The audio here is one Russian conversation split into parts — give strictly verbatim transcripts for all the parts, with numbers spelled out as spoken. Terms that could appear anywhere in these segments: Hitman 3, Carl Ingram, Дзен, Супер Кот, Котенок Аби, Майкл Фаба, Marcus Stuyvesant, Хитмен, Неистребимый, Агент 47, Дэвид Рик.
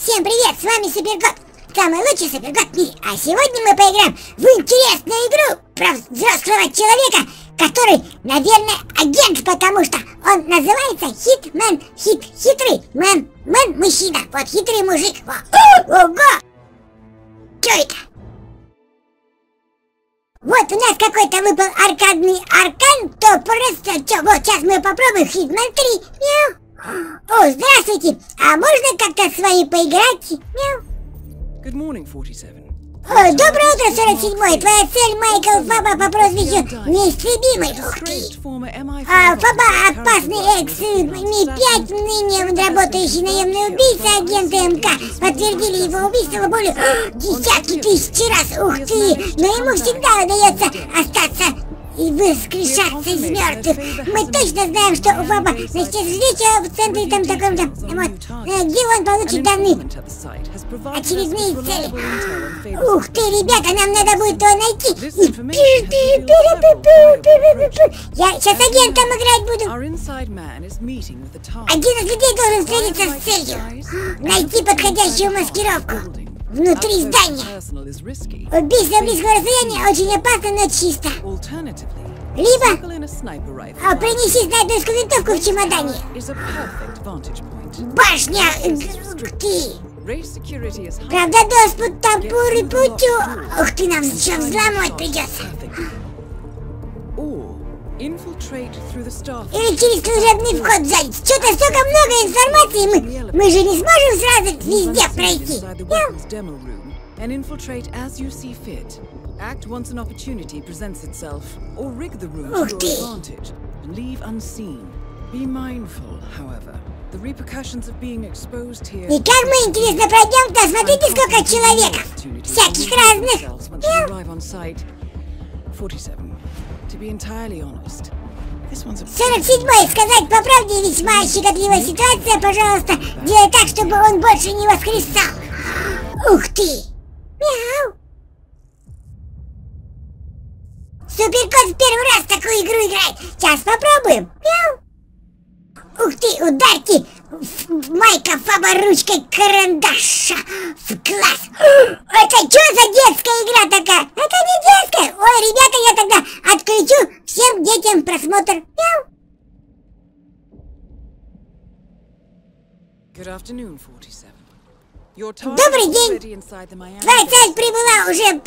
Всем привет, с вами Супер Кот, самый лучший Супер Кот мира. А сегодня мы поиграем в интересную игру про взрослого человека, который, наверное, агент, потому что он называется Хитмен. Хит, хитрый, мэн, мэн, мужчина. Вот хитрый мужик. Во. О, ого! Чё это? Вот у нас какой-то выпал аркадный аркан, то просто... Чё, вот сейчас мы попробуем Хитмен три. Мяу. О, здравствуйте! А можно как-то с вами поиграть? Мяу. Good morning, сорок семь. О, доброе утро, сорок седьмой. Твоя цель — Майкл Фаба по прозвищу Неистребимый. Ух ты. А, Фаба — опасный экс-эм и пять, ныне работающий наемный убийца. Агенты эм ка подтвердили его убийство более десятки тысяч раз. Ух ты. Но ему всегда удается остаться и воскрешаться из мертвых. Мы точно знаем, что у Фаба начнется встреча в центре там таком-то, вот, где он получит данные очередные цели. Ух ты, ребята, нам надо будет его найти. Я сейчас агентом играть буду. Один из людей должен встретиться с целью. Найти подходящую маскировку внутри здания. Убийство близкого расстояния очень опасно, но чисто. Либо а, принеси снайперскую винтовку в чемодане. Башня, ты. Правда, доступ топор и путю. Ух ты, нам еще взломать придется. Или через служебный вход залить. Что-то столько много информации, мы, мы же не сможем сразу везде пройти. И как мы, интересно, пройдем-то? Смотрите, сколько человек. Всяких разных. сорок седьмой, сказать по правде, весьма щекотливая ситуация, пожалуйста, делай так, чтобы он больше не воскресал. Ух ты! Мяу! Суперкот в первый раз такую игру играет. Сейчас попробуем. Мяу! Ух ты, ударьте Майка Фаба ручкой карандаша в глаз. Это что за детская игра такая? Это не детская. Ой, ребята, я тогда отключу всем детям просмотр. Мяу. Добрый день. Твоя цель прибыла уже.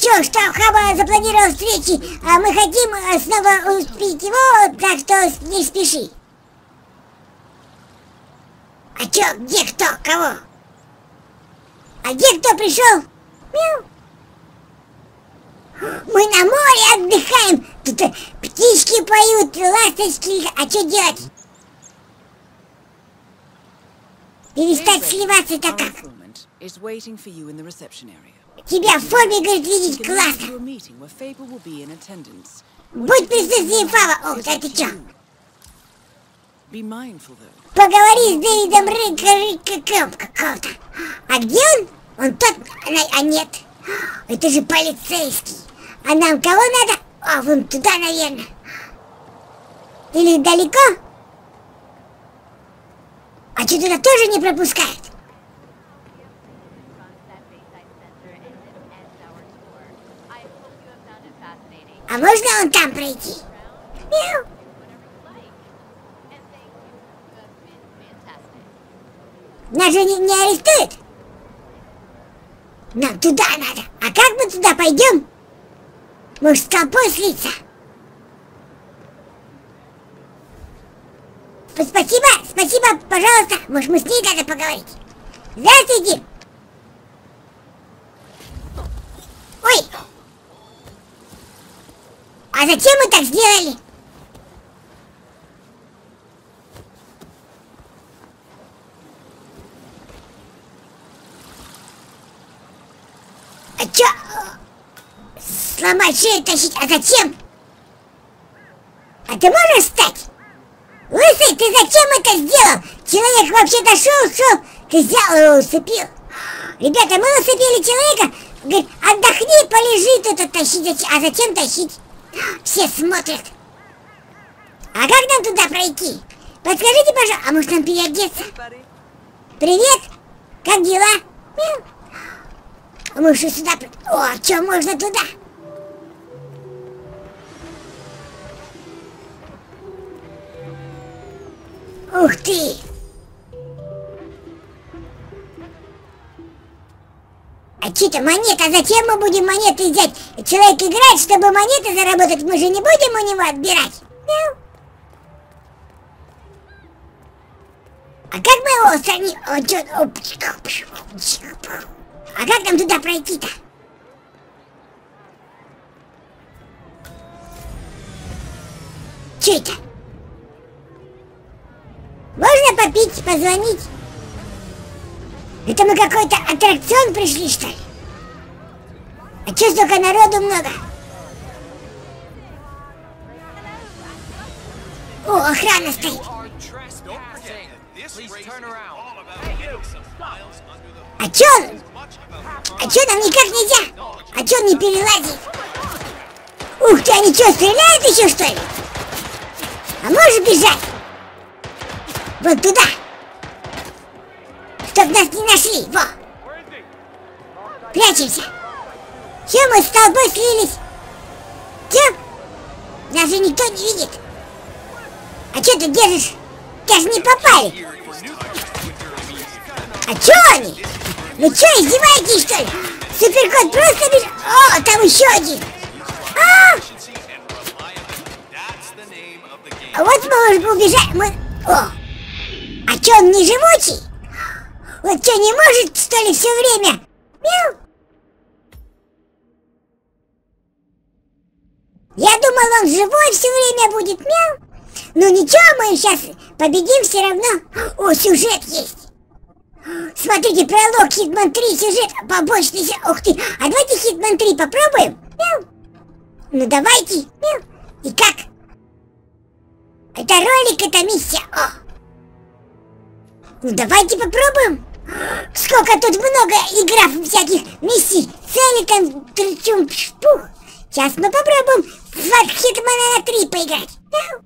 Чё, что Фаба запланировал встречи, а мы хотим снова успеть его, так что не спеши. А чё, где кто, кого? А где кто пришел? Мяу. Мы на море отдыхаем. Тут птички поют, ласточки. А чё делать? Перестать сливаться, так как? Тебя в форме, говорит, видеть классно. Будь присутствием Фаба. О, да ты чё? Поговори с Дэвидом Риком какого-то. А где он? Он тот, а нет. Это же полицейский. А нам кого надо? А, вон туда, наверное. Или далеко? А что, туда тоже не пропускает? А можно он там пройти? Мяу. Нас же не, не арестуют? Нам туда надо. А как мы туда пойдем? Может, с толпой слиться? Спасибо, спасибо, пожалуйста. Может, мы с ней надо поговорить? Здравствуйте. Ой. А зачем мы так сделали? Чё? Сломать шею, тащить? А зачем? А ты можешь встать? Лысый, ты зачем это сделал? Человек вообще-то шел, шел. Ты взял его, усыпил. Ребята, мы усыпили человека. Говорит, отдохни, полежи тут, оттащить. А зачем тащить? Все смотрят. А как нам туда пройти? Подскажите, пожалуйста. А может, нам переодеться? Привет! Как дела? Мяу. А мы что сюда... О, что, можно туда? Ух ты! А чьи-то монеты, а зачем мы будем монеты взять? Человек играет, чтобы монеты заработать, мы же не будем у него отбирать. Мяу. А как мы его устраним? А как нам туда пройти-то? Че это? Можно попить, позвонить? Это мы какой-то аттракцион пришли, что ли? А че столько народу много? О, охрана стоит. А чё он? А чё нам никак нельзя? А чё он не перелазит? Ух ты, они чё, стреляют еще что ли? А можешь бежать? Вот туда! Чтоб нас не нашли, во! Прячемся! Чё мы с толпой слились? Чё? Нас же никто не видит! А чё ты держишь? Тебя же не попали! А чё они? Вы чё, издеваетесь, что ли? Супер Кот просто бежит! О, там еще один! А, -а, -а! А вот мы уже убежали, мы... О! А чё, он не живучий? Вот чё, не может, что ли, все время? Мяу! Я думал, он живой все время будет, мяу! Ну ничего, мы сейчас победим все равно. О, сюжет есть. Смотрите, пролог Хитмен три, сюжет, побочный сюжет. Ух ты, а давайте Хитмен три попробуем. Мяу. Ну давайте. Мяу. И как? Это ролик, это миссия. О. Ну давайте попробуем. Сколько тут много игр всяких миссий. Цели там, трючум, шпух. Сейчас мы попробуем в Хитмена три поиграть. Мяу.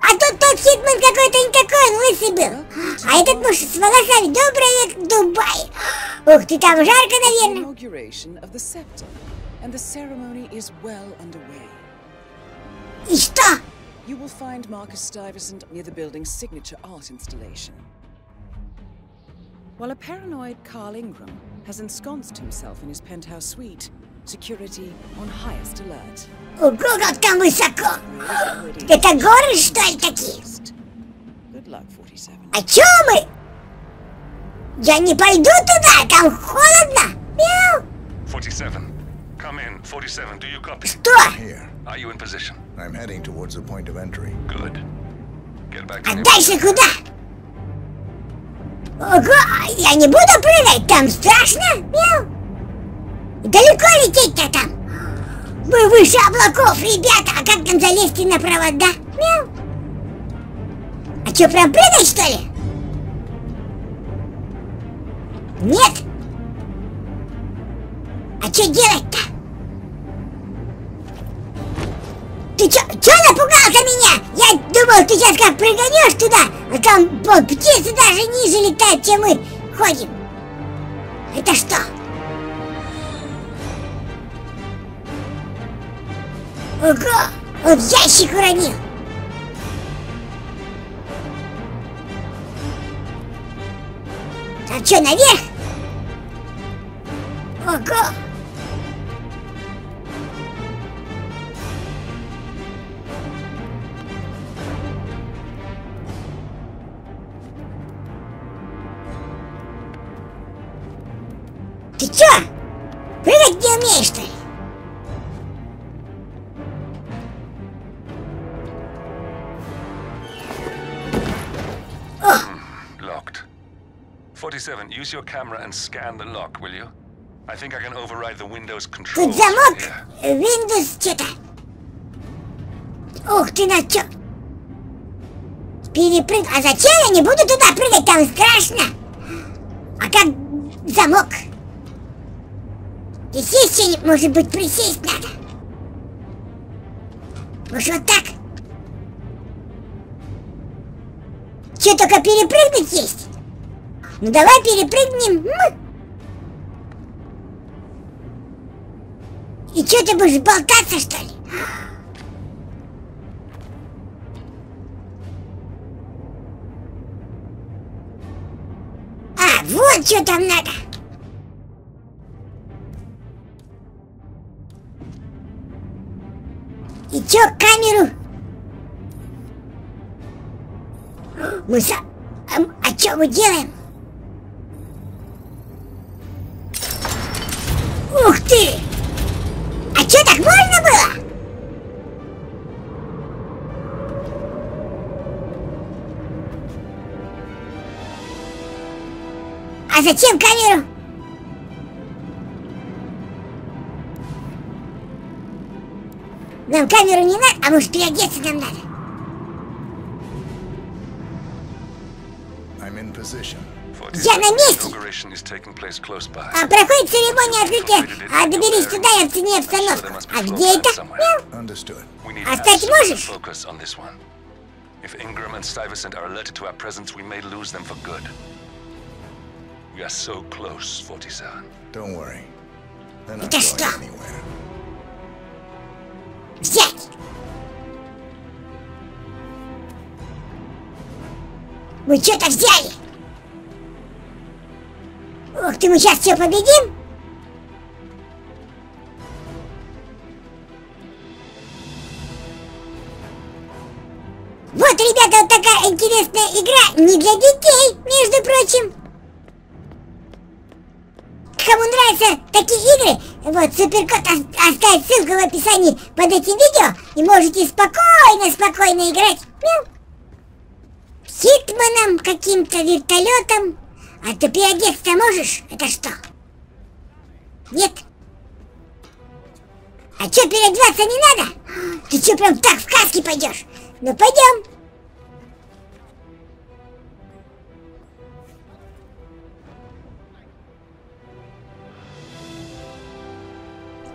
А тут тот Хитмен какой-то не такой, он лысый был. А этот муж с волосами добрый век Дубай. Ух ты, там жарко, наверное. И что? You will find Marcus Stuyvesant near the building's signature art installation. While a paranoid Carl Ingram has ensconced himself in his penthouse suite, security on highest alert. Ого, как там высоко! Это горы, что ли, такие? А чё мы? Я не пойду туда, там холодно! Мяу! Что? А дальше куда? Ого, я не буду прыгать, там страшно! Мяу! Далеко лететь-то там? Мы выше облаков, ребята! А как там залезть на провода? Мяу! А чё, прям прыгать, что ли? Нет! А чё делать-то? Ты чё, чё напугался меня? Я думал, ты сейчас как прыганешь туда, а там бог, птицы даже ниже летают, чем мы ходим. Это что? Ого! Он ящик уронил! Там что, наверх? Ого! Ты чё? Прыгать не умеешь, что ли? forty-seven, use your camera and scan the lock, will you? I think I can override the Windows controls. Тут замок! Windows что-то! Ух ты, на чё! Перепрыг... А зачем я не буду туда прыгать? Там страшно! А как замок? Здесь есть что-нибудь? Может быть, присесть надо? Может, вот так? Чё, только перепрыгнуть есть? Ну давай перепрыгнем. И что, ты будешь болтаться, что ли? А, вот что там надо. И чё, камеру? Мы за... А, а чё мы делаем? Ух ты! А чё, так можно было? А зачем камеру? Нам камеру не надо, а может переодеться нам надо? Я на месте! А проходит церемония открытия, а доберись туда и оцени обстановку. А где это? Мяу. Оставить можешь? Это что? Взять! Мы что-то взяли! Ох ты, мы сейчас все победим! Вот, ребята, вот такая интересная игра! Не для детей, между прочим! Кому нравятся такие игры, вот, Супер Кот оставит ссылку в описании под этим видео, и можете спокойно-спокойно играть. Мяу. Хитменом, каким-то вертолетом. А ты переодеться можешь? Это что? Нет? А чё, переодеваться не надо? Ты чё, прям так в каске пойдешь? Ну, пойдем.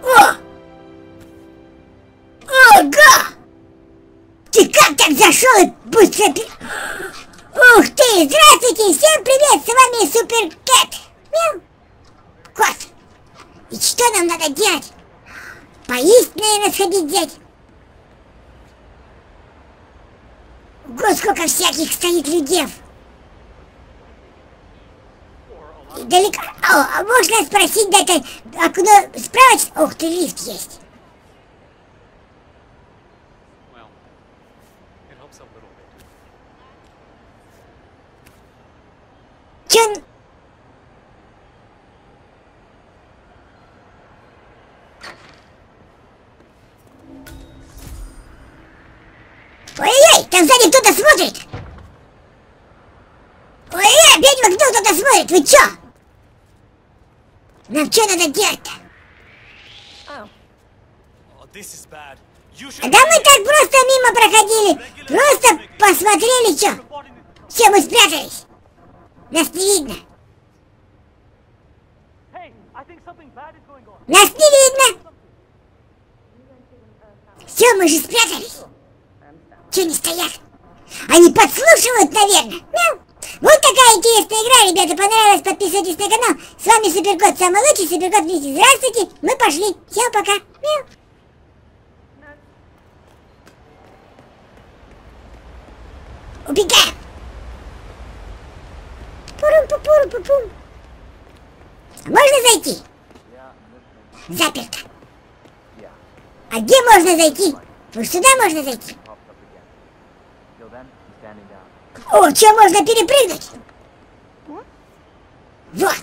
О! Ого! Ты как так зашел и быстро... Ух ты! Здравствуйте! Всем привет! С вами Супер Кот! Мяу! Кот! И что нам надо делать? Поесть, наверное, сходить взять? Ого, сколько всяких стоит людей! Далеко... О, а можно спросить, да, это окно справочное? Ух ты, лифт есть. Чё... Ой-ой-ой, там сзади кто-то смотрит. Ой-ой, опять в окно кто-то смотрит, вы чё? Нам что надо делать-то? Oh. А да мы так просто мимо проходили. Просто посмотрели, что. Все, мы спрятались. Нас не видно. Нас не видно. Все, мы же спрятались. Че не стоят? Они подслушивают, наверное. Мяу. Вот такая интересная игра, ребята, понравилась, подписывайтесь на канал. С вами Супер Кот, самый лучший, Супер Кот вместе. Здравствуйте, мы пошли. Всем пока. Мяу. Убегаем. Пурум-пу-пурум-пу-пум. Можно зайти? Заперто. А где можно зайти? Вот сюда можно зайти? О, что, можно перепрыгнуть? Вот.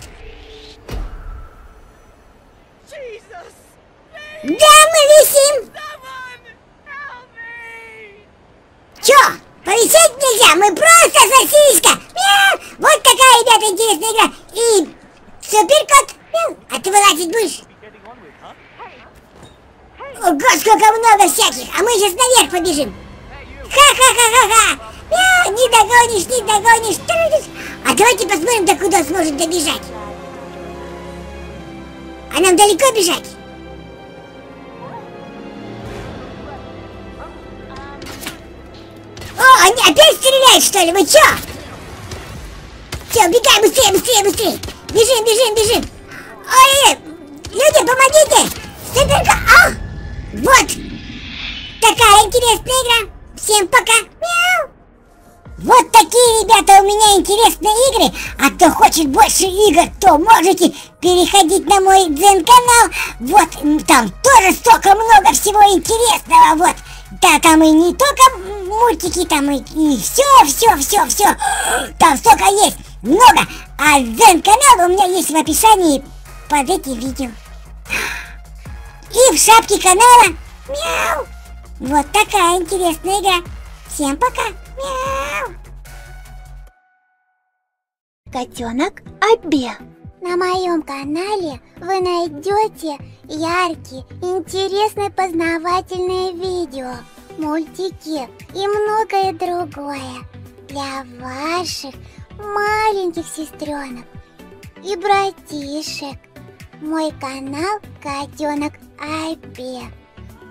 Да, мы висим! Чё, повисеть нельзя? Мы просто сосиска! Мяу! Вот такая, ребята, интересная игра! И Супер Кот! Мяу! А ты вылазить будешь? Ого, сколько много всяких! А мы сейчас наверх побежим! Ха-ха-ха-ха-ха! Мяу, не догонишь, не догонишь. А давайте посмотрим, до куда сможет добежать. А нам далеко бежать? О, они опять стреляют, что ли? Вы чё? Все, убегаем, быстрее, быстрее, быстрее. Бежим, бежим, бежим. Ой, люди, помогите. Супер Кот. А! Вот. Такая интересная игра. Всем пока. Мяу. Вот такие, ребята, у меня интересные игры. А кто хочет больше игр, то можете переходить на мой дзен-канал. Вот, там тоже столько много всего интересного. Вот. Да, там и не только мультики, там и, и все, все, все, все. Там столько есть, много. А дзен-канал у меня есть в описании под этим видео. И в шапке канала. Мяу. Вот такая интересная игра. Всем пока. Мяу. Котенок Аби. На моем канале вы найдете яркие, интересные, познавательные видео, мультики и многое другое для ваших маленьких сестренок и братишек. Мой канал Котенок Аби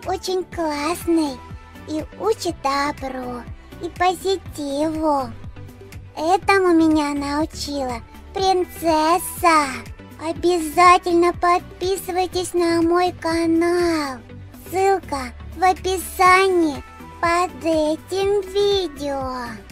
очень классный и учит добру и позитиву. Этому меня научила принцесса. Обязательно подписывайтесь на мой канал. Ссылка в описании под этим видео.